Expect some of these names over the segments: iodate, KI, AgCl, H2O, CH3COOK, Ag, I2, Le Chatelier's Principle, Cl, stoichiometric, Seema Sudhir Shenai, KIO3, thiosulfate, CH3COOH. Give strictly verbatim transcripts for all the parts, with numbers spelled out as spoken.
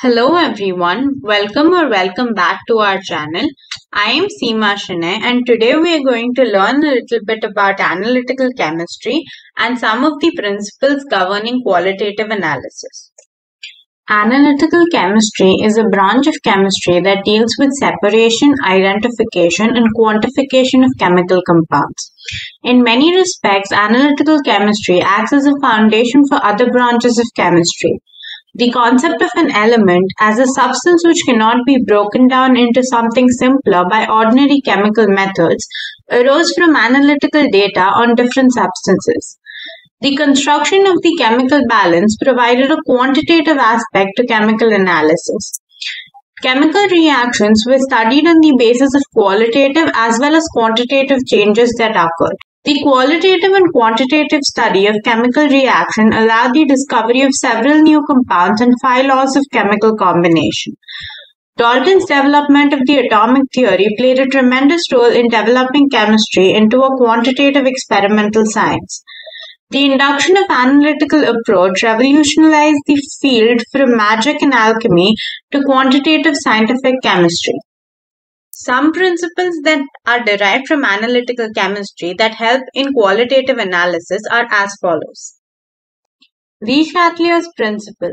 Hello everyone, welcome or welcome back to our channel. I am Seema Shenai and today we are going to learn a little bit about analytical chemistry and some of the principles governing qualitative analysis. Analytical chemistry is a branch of chemistry that deals with separation, identification and quantification of chemical compounds. In many respects, analytical chemistry acts as a foundation for other branches of chemistry. The concept of an element as a substance which cannot be broken down into something simpler by ordinary chemical methods arose from analytical data on different substances. The construction of the chemical balance provided a quantitative aspect to chemical analysis. Chemical reactions were studied on the basis of qualitative as well as quantitative changes that occurred. The qualitative and quantitative study of chemical reaction allowed the discovery of several new compounds and phylae of chemical combination. Dalton's development of the atomic theory played a tremendous role in developing chemistry into a quantitative experimental science. The induction of analytical approach revolutionized the field from magic and alchemy to quantitative scientific chemistry. Some principles that are derived from analytical chemistry that help in qualitative analysis are as follows. Le Chatelier's Principle.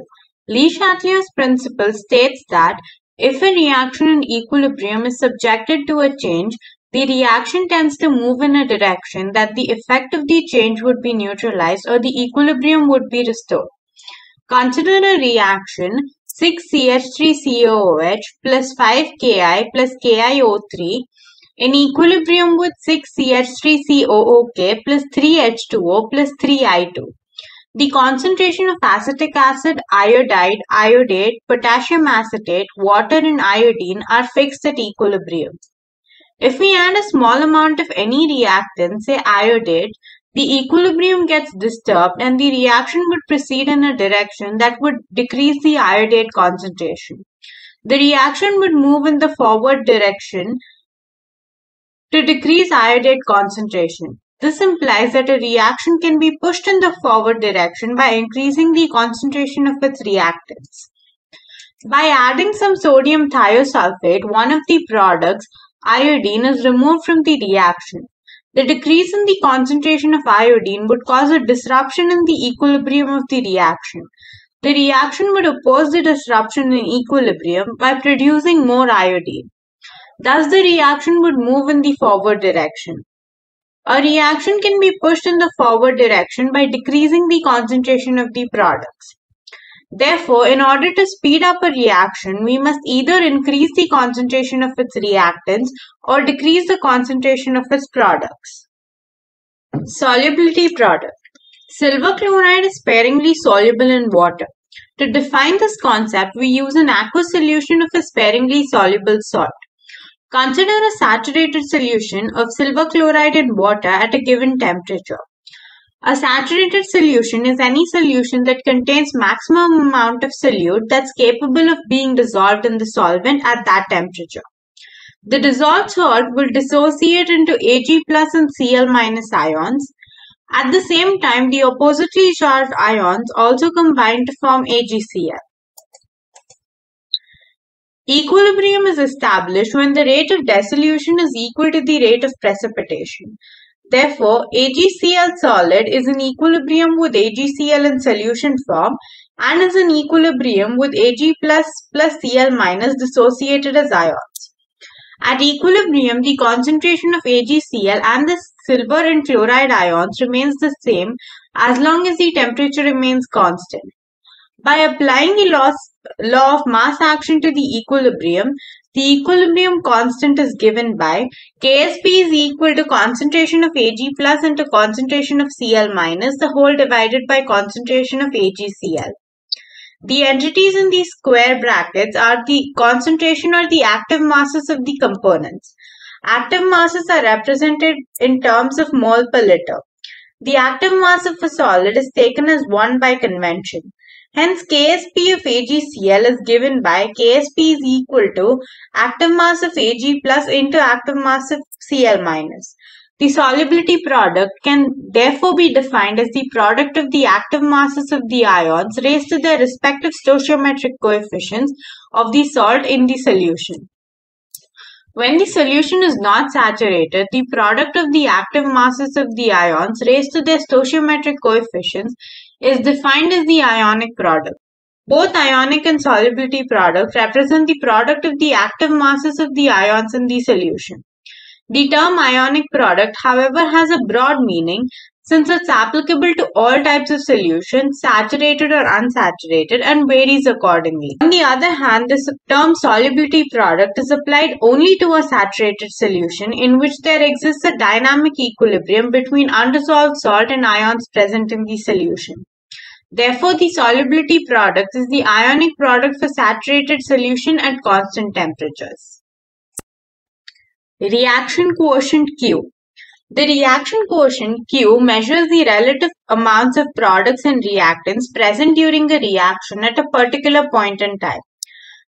Le Chatelier's Principle states that if a reaction in equilibrium is subjected to a change, the reaction tends to move in a direction that the effect of the change would be neutralized or the equilibrium would be restored. Consider a reaction six C H three C O O H plus five K I plus K I O three in equilibrium with six C H three C O O K plus three H two O plus three I two. The concentration of acetic acid, iodide, iodate, potassium acetate, water and iodine are fixed at equilibrium. If we add a small amount of any reactant, say iodate, the equilibrium gets disturbed and the reaction would proceed in a direction that would decrease the iodate concentration. The reaction would move in the forward direction to decrease iodate concentration. This implies that a reaction can be pushed in the forward direction by increasing the concentration of its reactants. By adding some sodium thiosulfate, one of the products, iodine, is removed from the reaction. The decrease in the concentration of iodine would cause a disruption in the equilibrium of the reaction. The reaction would oppose the disruption in equilibrium by producing more iodine. Thus, the reaction would move in the forward direction. A reaction can be pushed in the forward direction by decreasing the concentration of the products. Therefore, in order to speed up a reaction, we must either increase the concentration of its reactants or decrease the concentration of its products. Solubility product. Silver chloride is sparingly soluble in water. To define this concept, we use an aqueous solution of a sparingly soluble salt. Consider a saturated solution of silver chloride in water at a given temperature. A saturated solution is any solution that contains maximum amount of solute that's capable of being dissolved in the solvent at that temperature. The dissolved salt will dissociate into Ag plus and Cl minus ions. At the same time, the oppositely charged ions also combine to form AgCl. Equilibrium is established when the rate of dissolution is equal to the rate of precipitation. Therefore, AgCl solid is in equilibrium with AgCl in solution form and is in equilibrium with Ag plus plus Cl minus dissociated as ions. At equilibrium, the concentration of AgCl and the silver and chloride ions remains the same as long as the temperature remains constant. By applying the law of mass action to the equilibrium, the equilibrium constant is given by K S P is equal to concentration of Ag plus into concentration of Cl minus, the whole divided by concentration of AgCl. The entities in these square brackets are the concentration or the active masses of the components. Active masses are represented in terms of mole per liter. The active mass of a solid is taken as one by convention. Hence, K S P of AgCl is given by K S P is equal to active mass of Ag plus into active mass of Cl minus. The solubility product can therefore be defined as the product of the active masses of the ions raised to their respective stoichiometric coefficients of the salt in the solution. When the solution is not saturated, the product of the active masses of the ions raised to their stoichiometric coefficients is defined as the ionic product. Both ionic and solubility products represent the product of the active masses of the ions in the solution. The term ionic product, however, has a broad meaning since it's applicable to all types of solutions, saturated or unsaturated, and varies accordingly. On the other hand, the term solubility product is applied only to a saturated solution in which there exists a dynamic equilibrium between undissolved salt and ions present in the solution. Therefore, the solubility product is the ionic product for saturated solution at constant temperatures. Reaction quotient Q. The reaction quotient Q measures the relative amounts of products and reactants present during a reaction at a particular point in time.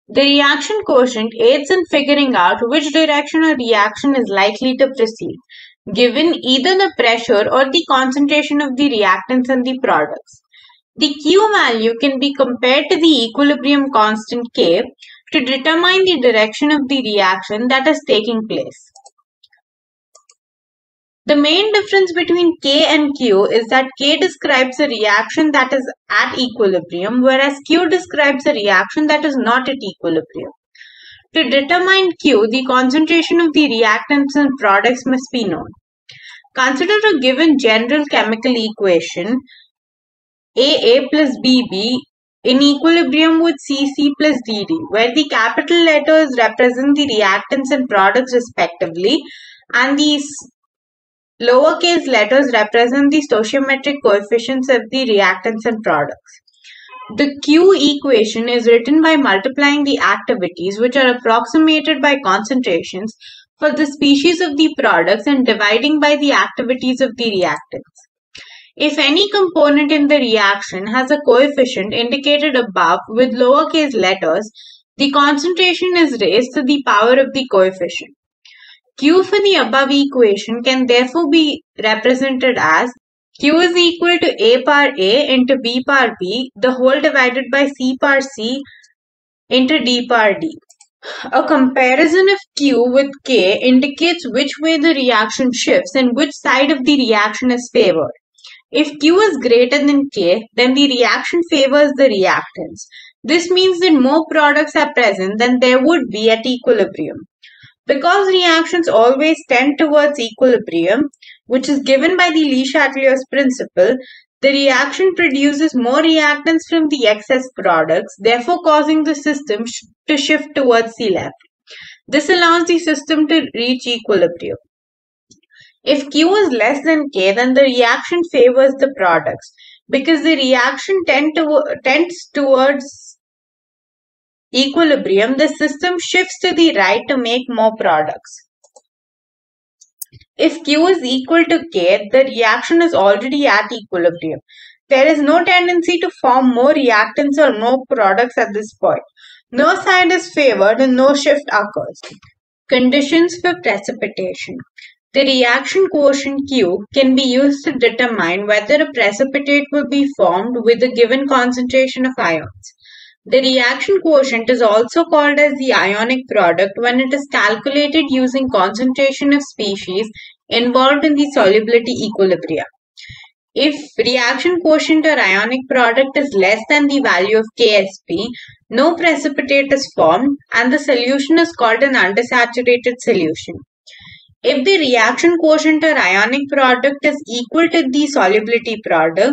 The reaction quotient aids in figuring out which direction a reaction is likely to proceed, given either the pressure or the concentration of the reactants and the products. The Q value can be compared to the equilibrium constant K to determine the direction of the reaction that is taking place. The main difference between K and Q is that K describes a reaction that is at equilibrium, whereas Q describes a reaction that is not at equilibrium. To determine Q, the concentration of the reactants and products must be known. Consider a given general chemical equation A A plus B B in equilibrium with C C plus D D, where the capital letters represent the reactants and products respectively, and these lowercase letters represent the stoichiometric coefficients of the reactants and products. The Q equation is written by multiplying the activities, which are approximated by concentrations, for the species of the products and dividing by the activities of the reactants. If any component in the reaction has a coefficient indicated above with lowercase letters, the concentration is raised to the power of the coefficient. Q for the above equation can therefore be represented as Q is equal to A power A into B power B, the whole divided by C power C into D power D. A comparison of Q with K indicates which way the reaction shifts and which side of the reaction is favored. If Q is greater than K, then the reaction favors the reactants. This means that more products are present than there would be at equilibrium. Because reactions always tend towards equilibrium, which is given by the Le Chatelier's principle, the reaction produces more reactants from the excess products, therefore causing the system sh- to shift towards the left. This allows the system to reach equilibrium. If Q is less than K, then the reaction favors the products, because the reaction tend to- tends towards equilibrium, the system shifts to the right to make more products. If Q is equal to K, the reaction is already at equilibrium. There is no tendency to form more reactants or more products at this point. No side is favored and no shift occurs. Conditions for precipitation. The reaction quotient Q can be used to determine whether a precipitate will be formed with a given concentration of ions. The reaction quotient is also called as the ionic product when it is calculated using concentration of species involved in the solubility equilibria. If reaction quotient or ionic product is less than the value of K S P, no precipitate is formed and the solution is called an undersaturated solution. If the reaction quotient or ionic product is equal to the solubility product,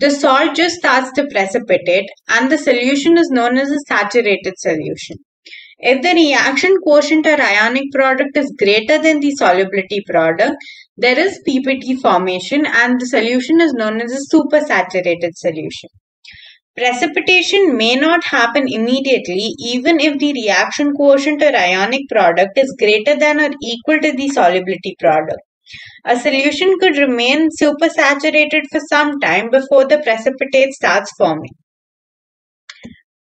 the salt just starts to precipitate and the solution is known as a saturated solution. If the reaction quotient or ionic product is greater than the solubility product, there is P P T formation and the solution is known as a supersaturated solution. Precipitation may not happen immediately even if the reaction quotient or ionic product is greater than or equal to the solubility product. A solution could remain supersaturated for some time before the precipitate starts forming.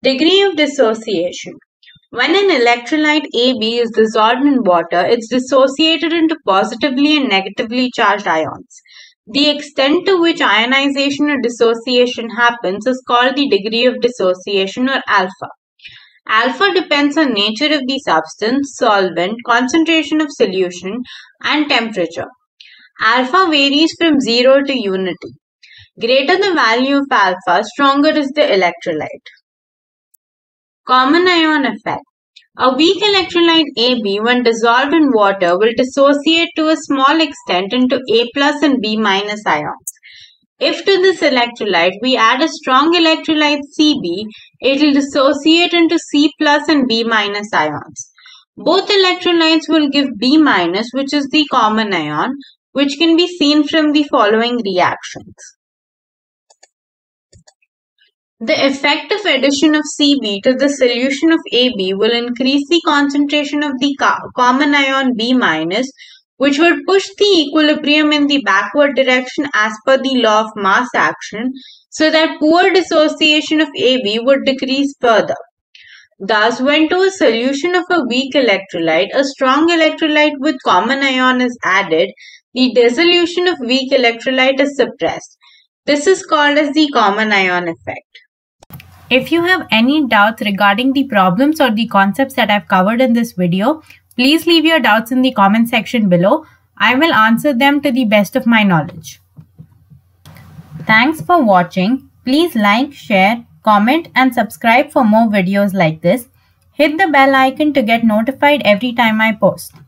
Degree of dissociation. When an electrolyte A B is dissolved in water, it's dissociated into positively and negatively charged ions. The extent to which ionization or dissociation happens is called the degree of dissociation or alpha. Alpha depends on nature of the substance, solvent, concentration of solution, and temperature. Alpha varies from zero to unity. Greater the value of alpha, stronger is the electrolyte. Common ion effect. A weak electrolyte A B, when dissolved in water, will dissociate to a small extent into A plus and B minus ions. If to this electrolyte we add a strong electrolyte C B, it will dissociate into C plus and B minus ions. Both electrolytes will give B minus, which is the common ion, which can be seen from the following reactions. The effect of addition of C B to the solution of A B will increase the concentration of the common ion B minus, which would push the equilibrium in the backward direction as per the law of mass action, so that poor dissociation of A B would decrease further. Thus, when to a solution of a weak electrolyte, a strong electrolyte with common ion is added, the dissolution of weak electrolyte is suppressed. This is called as the common ion effect. If you have any doubts regarding the problems or the concepts that I've covered in this video, please leave your doubts in the comment section below. I will answer them to the best of my knowledge. Thanks for watching. Please like, share, comment and subscribe for more videos like this. Hit the bell icon to get notified every time I post.